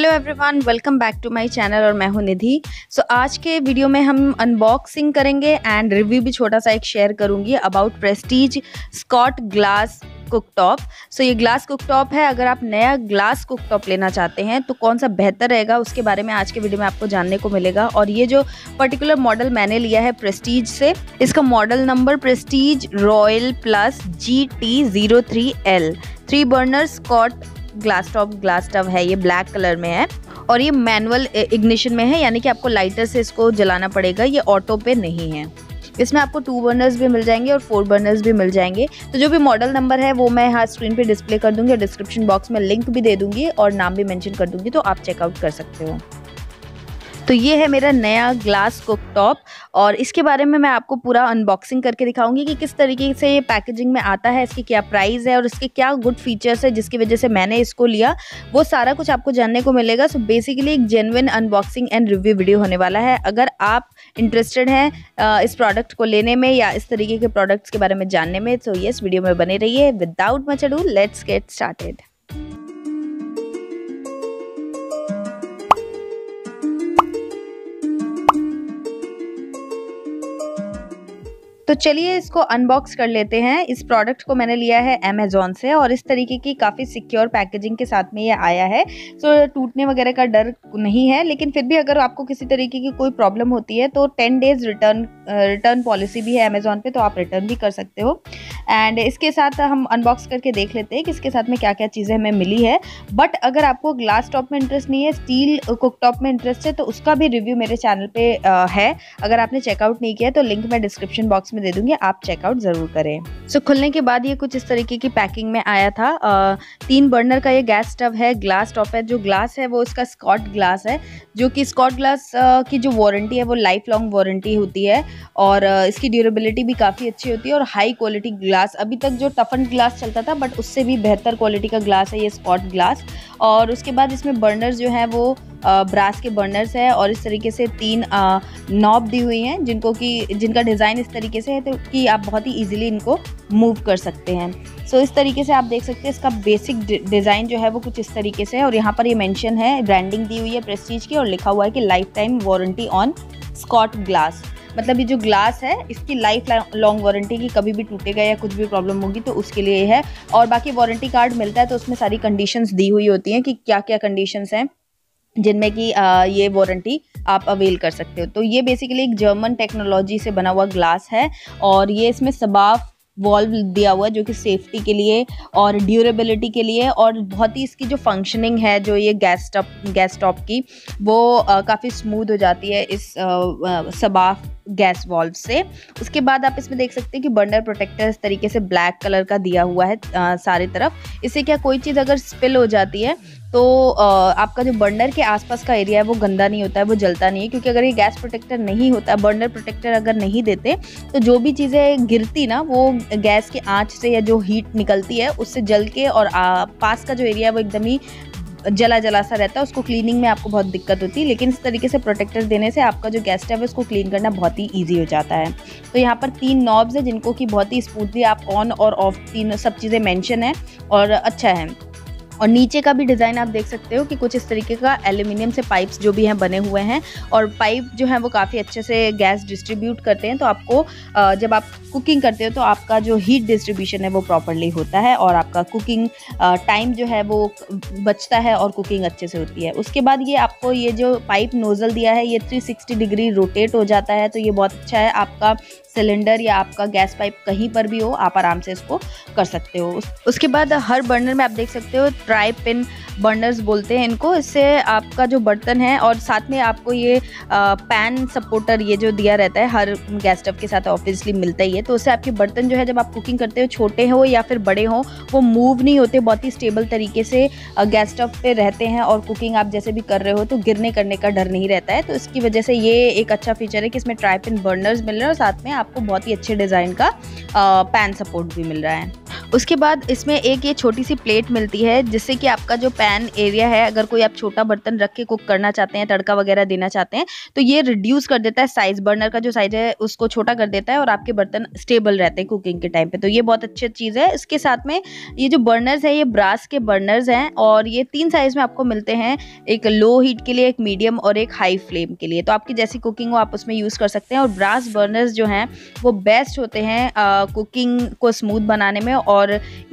Hello everyone, welcome back to my channel और मैं हूं निधि। सो आज के वीडियो में हम अनबॉक्सिंग करेंगे एंड रिव्यू भी छोटा सा एक शेयर करूंगी about Prestige Schott glass cooktop. So ये ग्लास कुकटॉप है। अगर आप नया ग्लास कुकटॉप लेना चाहते हैं तो कौन सा बेहतर रहेगा उसके बारे में आज के वीडियो में आपको जानने को मिलेगा। और ये जो पर्टिकुलर मॉडल मैंने लिया है प्रेस्टीज से, इसका model number Prestige royal plus GT 03L 3 burner Schott glass top है। ये ब्लैक कलर में है और ये मैनुअल इग्निशन में है, यानी कि आपको लाइटर से इसको जलाना पड़ेगा। ये ऑटो पे नहीं है। इसमें आपको 2 बर्नर्स भी मिल जाएंगे और 4 बर्नर्स भी मिल जाएंगे। तो जो भी मॉडल नंबर है वो मैं यहाँ स्क्रीन पे डिस्प्ले कर दूंगी और डिस्क्रिप्शन बॉक्स में लिंक भी दे दूंगी और नाम भी मैंशन कर दूंगी, तो आप चेकआउट कर सकते हो। तो ये है मेरा नया ग्लास कुकटॉप और इसके बारे में मैं आपको पूरा अनबॉक्सिंग करके दिखाऊंगी कि किस तरीके से ये पैकेजिंग में आता है, इसकी क्या प्राइस है और इसके क्या गुड फीचर्स है जिसकी वजह से मैंने इसको लिया, वो सारा कुछ आपको जानने को मिलेगा। सो बेसिकली एक genuine unboxing and review video होने वाला है। अगर आप इंटरेस्टेड हैं इस प्रोडक्ट को लेने में या इस तरीके के प्रोडक्ट्स के बारे में जानने में, तो यस, वीडियो में बने रहिए। Without much ado let's get started. तो चलिए इसको अनबॉक्स कर लेते हैं। इस प्रोडक्ट को मैंने लिया है अमेज़ॉन से और इस तरीके की काफ़ी सिक्योर पैकेजिंग के साथ में ये आया है। सो टूटने वगैरह का डर नहीं है, लेकिन फिर भी अगर आपको किसी तरीके की कोई प्रॉब्लम होती है तो 10 डेज़ रिटर्न पॉलिसी भी है अमेज़ॉन पे, तो आप रिटर्न भी कर सकते हो। एंड इसके साथ हम अनबॉक्स करके देख लेते हैं कि इसके साथ में क्या क्या चीज़ें हमें मिली है। बट अगर आपको ग्लास टॉप में इंटरेस्ट नहीं है, स्टील कुकटॉप में इंटरेस्ट है, तो उसका भी रिव्यू मेरे चैनल पर है। अगर आपने चेकआउट नहीं किया तो लिंक मैं डिस्क्रिप्शन बॉक्स दे दूंगी, आप चेकआउट जरूर करें। सो खुलने के बाद ये कुछ इस तरीके की पैकिंग में आया था। 3 बर्नर का ये गैस स्टव है, ग्लास टॉप है। जो ग्लास है वो इसका स्कॉट ग्लास है, जो कि स्कॉट ग्लास की जो वारंटी है वो लाइफ लॉन्ग वारंटी होती है और इसकी ड्यूरेबिलिटी भी काफ़ी अच्छी होती है और हाई क्वालिटी ग्लास। अभी तक जो टफन ग्लास चलता था बट उससे भी बेहतर क्वालिटी का ग्लास है ये स्कॉट ग्लास। और उसके बाद इसमें बर्नर्स जो है वो ब्रास के बर्नर्स है और इस तरीके से 3 नॉब दी हुई हैं जिनका डिज़ाइन इस तरीके से है तो कि आप बहुत ही इजीली इनको मूव कर सकते हैं। सो इस तरीके से आप देख सकते हैं इसका बेसिक डिज़ाइन जो है वो कुछ इस तरीके से है। और यहाँ पर ये मेंशन है, ब्रांडिंग दी हुई है प्रेस्टीज की और लिखा हुआ है कि life time warranty on Schott glass. मतलब ये जो ग्लास है इसकी लाइफ लॉन्ग वारंटी की, कभी भी टूटेगा या कुछ भी प्रॉब्लम होगी तो उसके लिए है। और बाकी वारंटी कार्ड मिलता है तो उसमें सारी कंडीशंस दी हुई होती हैं कि क्या क्या कंडीशंस हैं जिनमें कि ये वारंटी आप अवेल कर सकते हो। तो ये बेसिकली एक जर्मन टेक्नोलॉजी से बना हुआ ग्लास है और ये इसमें सबाफ वॉल्व दिया हुआ है जो कि सेफ्टी के लिए और ड्यूरेबिलिटी के लिए, और बहुत ही इसकी जो फंक्शनिंग है जो ये गैस टॉप की वो काफ़ी स्मूथ हो जाती है इस सबाफ गैस वॉल्व से। उसके बाद आप इसमें देख सकते हैं कि बर्नर प्रोटेक्टर इस तरीके से ब्लैक कलर का दिया हुआ है सारे तरफ। इससे क्या कोई चीज़ अगर स्पिल हो जाती है तो आपका जो बर्नर के आसपास का एरिया है वो गंदा नहीं होता है, वो जलता नहीं है। क्योंकि अगर ये गैस प्रोटेक्टर नहीं होता, बर्नर प्रोटेक्टर अगर नहीं देते तो जो भी चीज़ें गिरती ना वो गैस के आँच से या जो हीट निकलती है उससे जल के और पास का जो एरिया है वो एकदम ही जला सा रहता है, उसको क्लीनिंग में आपको बहुत दिक्कत होती है। लेकिन इस तरीके से प्रोटेक्टर्स देने से आपका जो गैस स्टव है उसको क्लीन करना बहुत ही ईजी हो जाता है। तो यहाँ पर 3 नॉब्स है जिनको कि बहुत ही स्मूथली आप ऑन और ऑफ तीनों सब चीज़ें मेंशन है और अच्छा है। और नीचे का भी डिज़ाइन आप देख सकते हो कि कुछ इस तरीके का एल्यूमिनियम से पाइप्स जो भी हैं बने हुए हैं और पाइप जो है वो काफ़ी अच्छे से गैस डिस्ट्रीब्यूट करते हैं, तो आपको जब आप कुकिंग करते हो तो आपका जो हीट डिस्ट्रीब्यूशन है वो प्रॉपर्ली होता है और आपका कुकिंग टाइम जो है वो बचता है और कुकिंग अच्छे से होती है। उसके बाद ये आपको ये जो पाइप नोज़ल दिया है ये 360 डिग्री रोटेट हो जाता है, तो ये बहुत अच्छा है। आपका सिलेंडर या आपका गैस पाइप कहीं पर भी हो आप आराम से इसको कर सकते हो। उसके बाद हर बर्नर में आप देख सकते हो ट्राई पिन बर्नर्स बोलते हैं इनको। इससे आपका जो बर्तन है और साथ में आपको ये पैन सपोर्टर ये जो दिया रहता है हर गैस स्टव के साथ ऑब्वियसली मिलता ही है, तो उससे आपके बर्तन जो है जब आप कुकिंग करते हो छोटे हो या फिर बड़े हो वो मूव नहीं होते, बहुत ही स्टेबल तरीके से गैस स्टव पे रहते हैं और कुकिंग आप जैसे भी कर रहे हो तो गिरने करने का डर नहीं रहता है। तो इसकी वजह से ये एक अच्छा फीचर है कि इसमें ट्राई पिन बर्नर्स मिल रहे हैं और साथ में आपको बहुत ही अच्छे डिज़ाइन का पैन सपोर्ट भी मिल रहा है। उसके बाद इसमें एक ये छोटी सी प्लेट मिलती है जिससे कि आपका जो पैन एरिया है, अगर कोई आप छोटा बर्तन रख के कुक करना चाहते हैं, तड़का वगैरह देना चाहते हैं, तो ये रिड्यूस कर देता है साइज़, बर्नर का जो साइज़ है उसको छोटा कर देता है और आपके बर्तन स्टेबल रहते हैं कुकिंग के टाइम पे। तो ये बहुत अच्छी चीज़ है। इसके साथ में ये जो बर्नर्स है ये ब्रास के बर्नर्स हैं और ये 3 साइज़ में आपको मिलते हैं, एक लो हीट के लिए, एक मीडियम और एक हाई फ्लेम के लिए। तो आपकी जैसी कुकिंग हो आप उसमें यूज़ कर सकते हैं। और ब्रास बर्नर्स जो हैं वो बेस्ट होते हैं कुकिंग को स्मूथ बनाने में और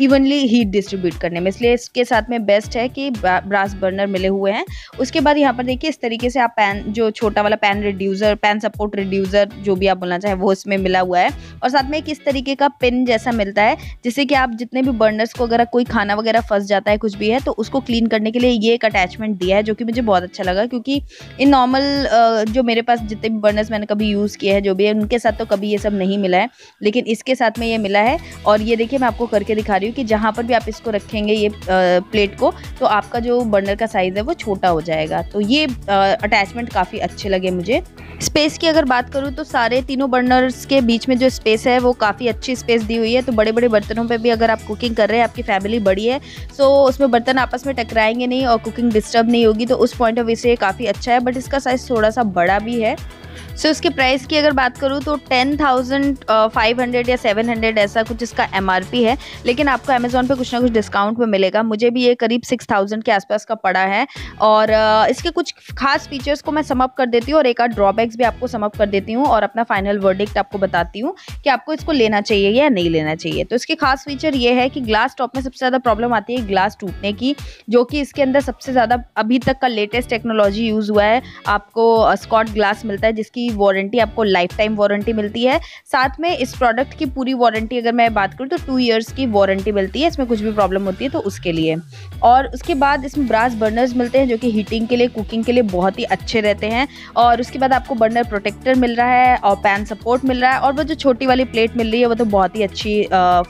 इवनली हीट डिस्ट्रीब्यूट करने में, इसलिए इसके साथ में बेस्ट है कि ब्रास बर्नर मिले हुए हैं। उसके बाद यहाँ पर देखिए इस तरीके से आप पैन, जो छोटा वाला pan reducer, pan support reducer जो भी आप बोलना चाहें वो इसमें मिला हुआ है। और साथ में एक इस तरीके का पिन जैसा मिलता है जिससे कि आप जितने भी बर्नर्स को, अगर कोई खाना वगैरह फंस जाता है कुछ भी है, तो उसको क्लीन करने के लिए ये एक अटैचमेंट दिया है जो कि मुझे बहुत अच्छा लगा, क्योंकि इन नॉर्मल जो मेरे पास जितने भी बर्नर्स मैंने कभी यूज़ किए हैं जो भी है उनके साथ तो कभी ये सब नहीं मिला है, लेकिन इसके साथ में ये मिला है। और ये देखिए मैं आपको करके दिखा रही हूँ कि जहाँ पर भी आप इसको रखेंगे ये प्लेट को, तो आपका जो बर्नर का साइज़ है वो छोटा हो जाएगा। तो ये अटैचमेंट काफ़ी अच्छे लगे मुझे। स्पेस की अगर बात करूँ तो सारे तीनों बर्नर्स के बीच में जो स्पेस है वो काफ़ी अच्छी स्पेस दी हुई है। तो बड़े बड़े बर्तनों पे भी अगर आप कुकिंग कर रहे हैं, आपकी फैमिली बड़ी है, सो उसमें बर्तन आपस में टकराएंगे नहीं और कुकिंग डिस्टर्ब नहीं होगी, तो उस पॉइंट ऑफ व्यू से काफ़ी अच्छा है। बट इसका साइज़ थोड़ा सा बड़ा भी है। सो इसके प्राइस की अगर बात करूँ तो 10,500 या 700 ऐसा कुछ इसका MRP है, लेकिन आपको Amazon पे कुछ ना कुछ डिस्काउंट में मिलेगा। मुझे भी ये करीब 6,000 के आसपास का पड़ा है। और इसके कुछ खास फीचर्स को मैं समअप कर देती हूँ और एक आध ड्रॉबैक्स भी आपको समअप कर देती हूँ और अपना फाइनल वर्डिक्ट आपको बताती हूँ कि आपको इसको लेना चाहिए या नहीं लेना चाहिए। तो इसके खास फीचर ये है कि ग्लास टॉप में सबसे ज़्यादा प्रॉब्लम आती है ग्लास टूटने की, जो कि इसके अंदर सबसे ज़्यादा अभी तक का लेटेस्ट टेक्नोलॉजी यूज़ हुआ है। आपको स्कॉट ग्लास मिलता है जिसकी वारंटी आपको लाइफ टाइम वारंटी मिलती है। साथ में इस प्रोडक्ट की पूरी वारंटी अगर मैं बात करूँ तो 2 इयर्स की वारंटी मिलती है, इसमें कुछ भी प्रॉब्लम होती है तो उसके लिए। और उसके बाद इसमें ब्रास बर्नर्स मिलते हैं जो कि हीटिंग के लिए, कुकिंग के लिए बहुत ही अच्छे रहते हैं। और उसके बाद आपको बर्नर प्रोटेक्टर मिल रहा है और पैन सपोर्ट मिल रहा है और वो जो छोटी वाली प्लेट मिल रही है वो तो बहुत ही अच्छी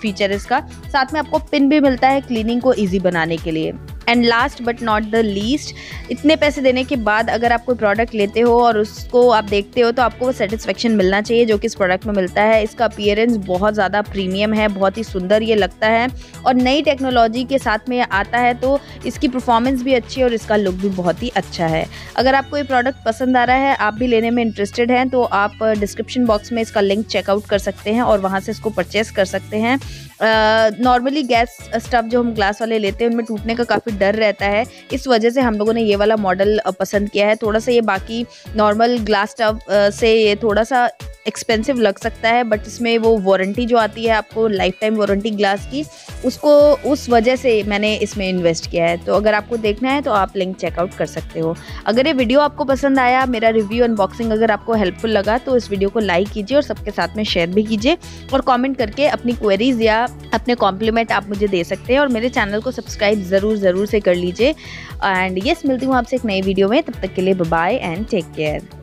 फीचर है इसका। साथ में आपको पिन भी मिलता है क्लीनिंग को ईजी बनाने के लिए। And last but not the least, इतने पैसे देने के बाद अगर आप कोई प्रोडक्ट लेते हो और उसको आप देखते हो तो आपको वो सेटिस्फेक्शन मिलना चाहिए जो कि इस प्रोडक्ट में मिलता है। इसका अपीयरेंस बहुत ज़्यादा प्रीमियम है, बहुत ही सुंदर ये लगता है और नई टेक्नोलॉजी के साथ में आता है, तो इसकी परफॉर्मेंस भी अच्छी है और इसका लुक भी बहुत ही अच्छा है। अगर आपको ये प्रोडक्ट पसंद आ रहा है, आप भी लेने में इंटरेस्टेड हैं, तो आप डिस्क्रिप्शन बॉक्स में इसका लिंक चेकआउट कर सकते हैं और वहाँ से इसको परचेस कर सकते हैं। नॉर्मली गैस स्टव जो हम ग्लास वाले लेते हैं उनमें टूटने का काफ़ी डर रहता है, इस वजह से हम लोगों ने ये वाला मॉडल पसंद किया है। थोड़ा सा ये बाकी नॉर्मल ग्लास टॉप से ये थोड़ा सा एक्सपेंसिव लग सकता है, बट इसमें वो वारंटी जो आती है आपको लाइफ टाइम वारंटी ग्लास की, उसको उस वजह से मैंने इसमें इन्वेस्ट किया है। तो अगर आपको देखना है तो आप लिंक चेकआउट कर सकते हो। अगर ये वीडियो आपको पसंद आया, मेरा रिव्यू अनबॉक्सिंग अगर आपको हेल्पफुल लगा, तो इस वीडियो को लाइक कीजिए और सबके साथ में शेयर भी कीजिए और कॉमेंट करके अपनी क्वेरीज या अपने कॉम्प्लीमेंट आप मुझे दे सकते हैं। और मेरे चैनल को सब्सक्राइब ज़रूर से कर लीजिए। एंड यस, मिलती हूँ आपसे एक नई वीडियो में, तब तक के लिए बाय एंड टेक केयर।